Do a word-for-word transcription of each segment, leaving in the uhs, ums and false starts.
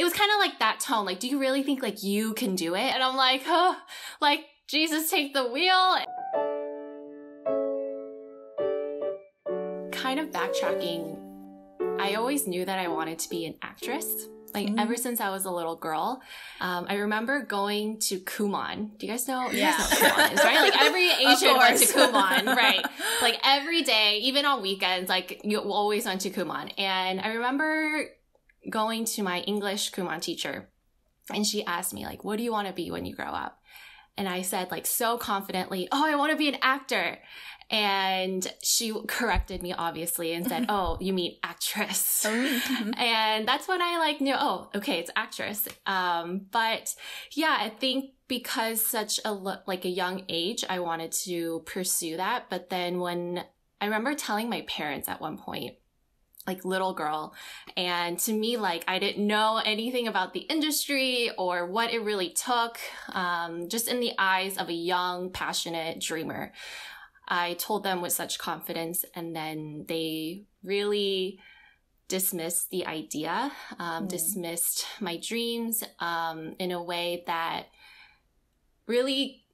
it was kind of like that tone, like, do you really think like you can do it? And I'm like, oh, like, Jesus, take the wheel. Kind of backtracking, I always knew that I wanted to be an actress. Like, mm-hmm. ever since I was a little girl, um, I remember going to Kumon. Do you guys know? Yeah. You guys know what Kumon is, right? Like, every Asian went to Kumon, right? Like, every day, even on weekends, like, you always went to Kumon. And I remember going to my English Kumon teacher, and she asked me, like, what do you want to be when you grow up? And I said, like, so confidently, oh, I want to be an actor. And she corrected me, obviously, and said, oh, you mean actress. Mm-hmm. And that's when I, like, knew, oh, okay, it's actress. Um, but, yeah, I think because such a, like, a young age, I wanted to pursue that. But then when I remember telling my parents at one point, like, little girl, and to me, like, I didn't know anything about the industry or what it really took, um, just in the eyes of a young, passionate dreamer. I told them with such confidence, and then they really dismissed the idea, um, mm. dismissed my dreams um, in a way that really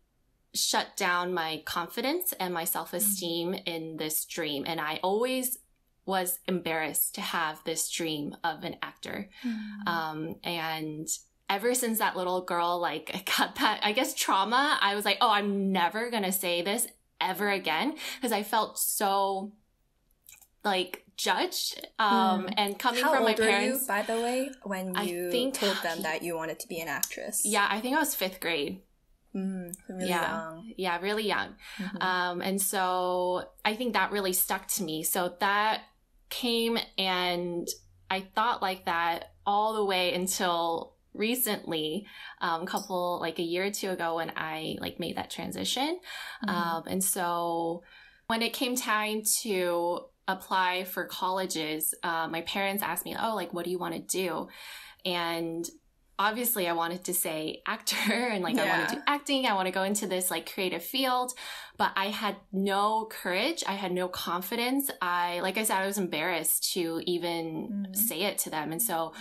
shut down my confidence and my self-esteem mm. in this dream. And I always was embarrassed to have this dream of an actor. Mm. Um, and ever since that little girl, like, I got that, I guess, trauma, I was like, oh, I'm never going to say this ever again, because I felt so, like, judged. Um, mm. And coming How from my parents. How old were you, by the way, when you I think, told them that you wanted to be an actress? Yeah, I think I was fifth grade. Mm, really yeah. young. Yeah, really young. Mm-hmm. Um, and so I think that really stuck to me. So that came, and I thought like that all the way until recently, um, couple, like a year or two ago, when I, like, made that transition. Mm-hmm. Um, and so when it came time to apply for colleges, uh, my parents asked me, oh, like, what do you want to do? And obviously I wanted to say actor, and, like, yeah. I want to do acting. I want to go into this, like, creative field, but I had no courage. I had no confidence. I, like I said, I was embarrassed to even mm-hmm. say it to them. And so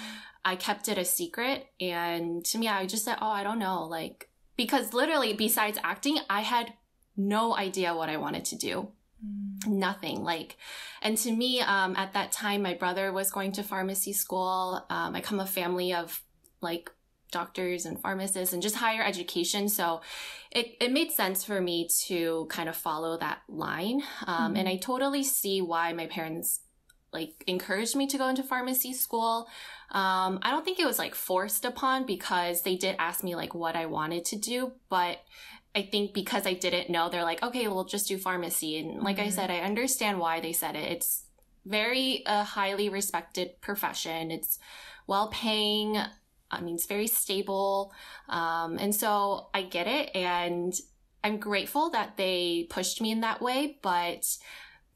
I kept it a secret, and to me, I just said, oh, I don't know. Like, because literally besides acting, I had no idea what I wanted to do. Mm. Nothing. Like, and to me, um, at that time, my brother was going to pharmacy school. Um, I come a family of, like, doctors and pharmacists and just higher education. So it, it made sense for me to kind of follow that line. Um, mm. And I totally see why my parents, like, encouraged me to go into pharmacy school. Um, I don't think it was, like, forced upon, because they did ask me, like, what I wanted to do. But I think because I didn't know, they're like, okay, we'll just do pharmacy. And like mm-hmm. I said, I understand why they said it. It's very a uh, highly respected profession. It's well paying. I mean, it's very stable. Um, and so I get it. And I'm grateful that they pushed me in that way. But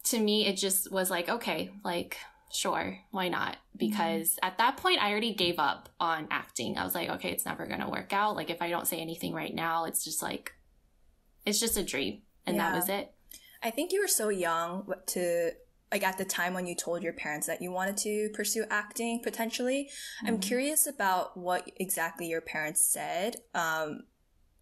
to me, it just was like, okay, like, sure, why not? Because mm-hmm. at that point, I already gave up on acting. I was like, okay, it's never going to work out. Like, if I don't say anything right now, it's just like, it's just a dream. And yeah. that was it. I think you were so young to, like, at the time when you told your parents that you wanted to pursue acting, potentially. Mm-hmm. I'm curious about what exactly your parents said um,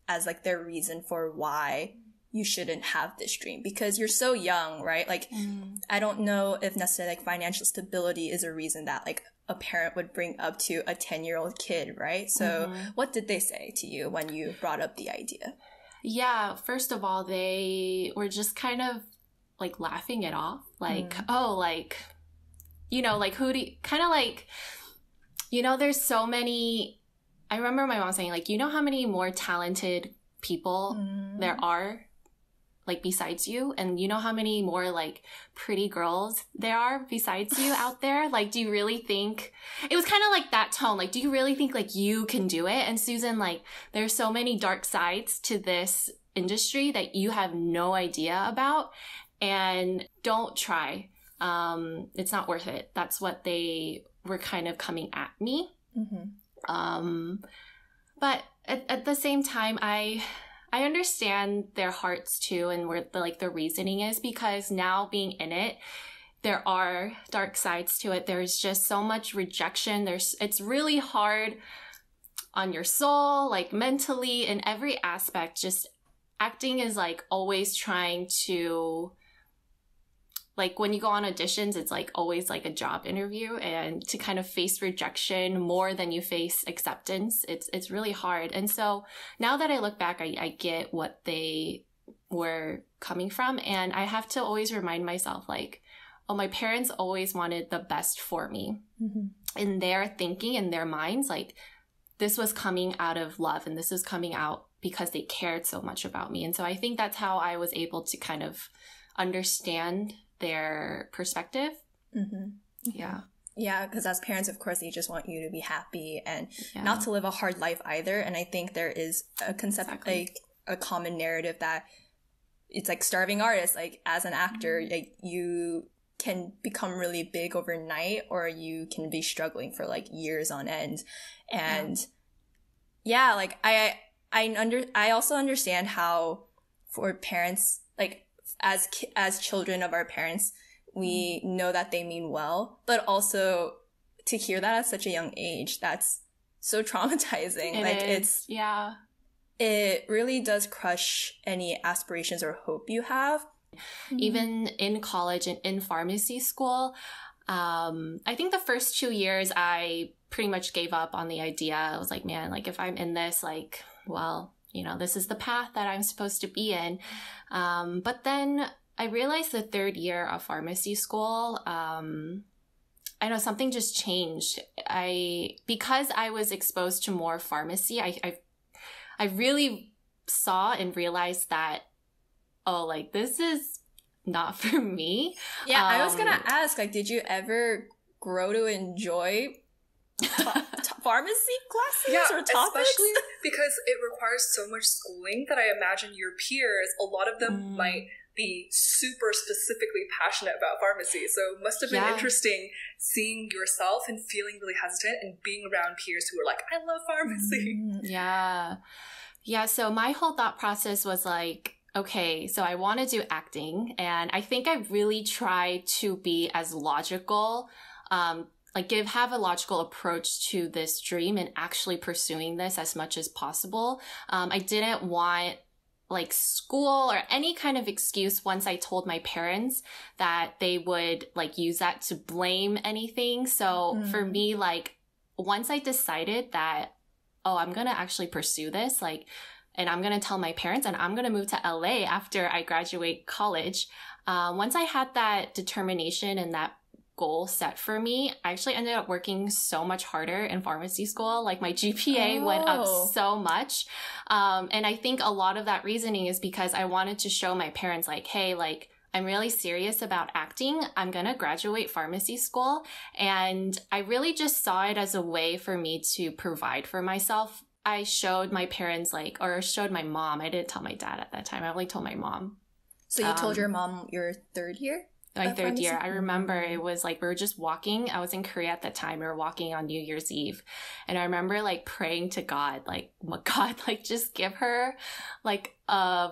as, like, their reason for why you shouldn't have this dream, because you're so young, right? Like, mm. I don't know if necessarily, like, financial stability is a reason that, like, a parent would bring up to a ten year old kid, right? So mm-hmm. what did they say to you when you brought up the idea? Yeah, first of all, they were just kind of, like, laughing it off. Like, mm. oh, like, you know, like, who do you, kind of like, you know, there's so many, I remember my mom saying, like, you know how many more talented people mm. there are, like, besides you, and you know how many more, like, pretty girls there are besides you out there? Like, do you really think, it was kind of like that tone, like, do you really think, like, you can do it? And Susan, like, there's so many dark sides to this industry that you have no idea about, and don't try. Um, it's not worth it. That's what they were kind of coming at me. Mm-hmm. Um, but at, at the same time, I... I understand their hearts too, and where the, like, the reasoning is, because now being in it, there are dark sides to it. There's just so much rejection. There's, it's really hard on your soul, like mentally, in every aspect. Just acting is like always trying to, like when you go on auditions, it's like always like a job interview, and to kind of face rejection more than you face acceptance, it's it's really hard. And so now that I look back, I, I get what they were coming from. And I have to always remind myself, like, oh, my parents always wanted the best for me. Mm-hmm. In their thinking, in their minds, like this was coming out of love, and this was coming out because they cared so much about me. And so I think that's how I was able to kind of understand their perspective. Mm-hmm. Yeah. Yeah, because as parents, of course, they just want you to be happy and yeah. not to live a hard life either. And I think there is a concept, exactly. like a common narrative that it's like starving artists, like as an actor, mm-hmm. like you can become really big overnight, or you can be struggling for like years on end. And yeah, yeah like I, I under, I also understand how for parents, like as, ki- as children of our parents, we know that they mean well, but also to hear that at such a young age, that's so traumatizing. It like is. It's, yeah, it really does crush any aspirations or hope you have. Mm-hmm. Even in college and in pharmacy school, um, I think the first two years I pretty much gave up on the idea. I was like, man, like if I'm in this, like, well, you know, this is the path that I'm supposed to be in. Um, but then I realized the third year of pharmacy school, um, I know something just changed. I, because I was exposed to more pharmacy, I, I, I really saw and realized that, oh, like this is not for me. Yeah, um, I was gonna ask, like, did you ever grow to enjoy t- t- pharmacy classes yeah, or topics? Especially because it requires so much schooling that I imagine your peers, a lot of them mm. might be super specifically passionate about pharmacy. So it must have been yeah. interesting seeing yourself and feeling really hesitant and being around peers who were like, I love pharmacy. Mm, yeah. Yeah, so my whole thought process was like, okay, so I want to do acting, and I think I really try to be as logical, um, like give, have a logical approach to this dream and actually pursuing this as much as possible. Um, I didn't want like school or any kind of excuse once I told my parents that they would like use that to blame anything. So mm. for me, like once I decided that, oh, I'm going to actually pursue this, like, and I'm going to tell my parents, and I'm going to move to L A after I graduate college. Uh, once I had that determination and that goal set for me, I actually ended up working so much harder in pharmacy school. Like my G P A oh. went up so much. Um, and I think a lot of that reasoning is because I wanted to show my parents like, hey, like I'm really serious about acting. I'm going to graduate pharmacy school. And I really just saw it as a way for me to provide for myself. I showed my parents, like, or showed my mom. I didn't tell my dad at that time. I only told my mom. So you um, told your mom your third year? My third year. I remember it was like, we were just walking. I was in Korea at that time. We were walking on New Year's Eve. And I remember like praying to God, like, my God, like just give her like a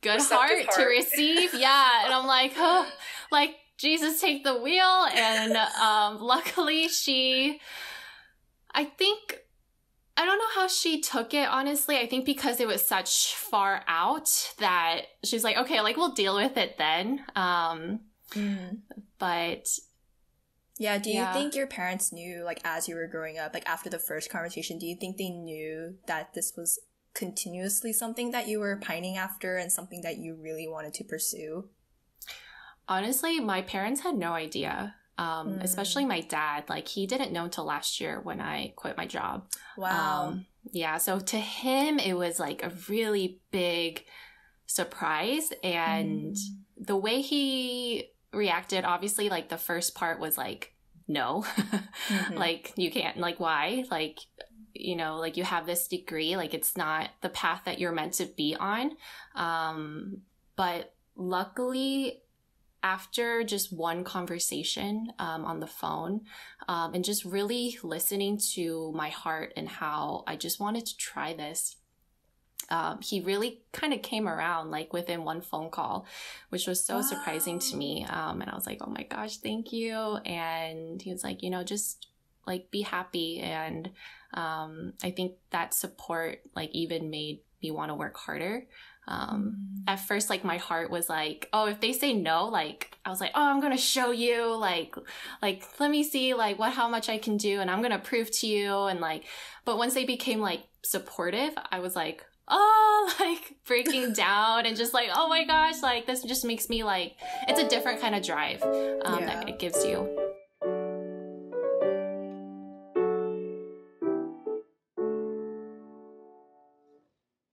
good heart, heart to receive. Yeah. And I'm like, oh, like Jesus, take the wheel. And um, luckily she, I think... I don't know how she took it, honestly. I think because it was such far out that she's like, okay, like we'll deal with it then. Um, mm. But yeah, do you yeah. think your parents knew, like as you were growing up, like after the first conversation, do you think they knew that this was continuously something that you were pining after and something that you really wanted to pursue? Honestly, my parents had no idea. Um, mm. especially my dad, like he didn't know until last year when I quit my job. Wow. Um, yeah. So to him, it was like a really big surprise. And mm. the way he reacted, obviously, like the first part was like, no, mm-hmm. like you can't, like, why? Like, you know, like you have this degree, like it's not the path that you're meant to be on. Um, but luckily, after just one conversation um, on the phone um, and just really listening to my heart and how I just wanted to try this, um, he really kind of came around like within one phone call, which was so wow. surprising to me. Um, and I was like, oh my gosh, thank you. And he was like, you know, just like be happy. And um, I think that support like even made me want to work harder. Um, at first, like my heart was like, oh, if they say no, like I was like, oh, I'm going to show you, like, like, let me see, like what, how much I can do. And I'm going to prove to you. And like, but once they became like supportive, I was like, oh, like breaking down and just like, oh my gosh, like this just makes me like, it's a different kind of drive um, yeah. that it gives you.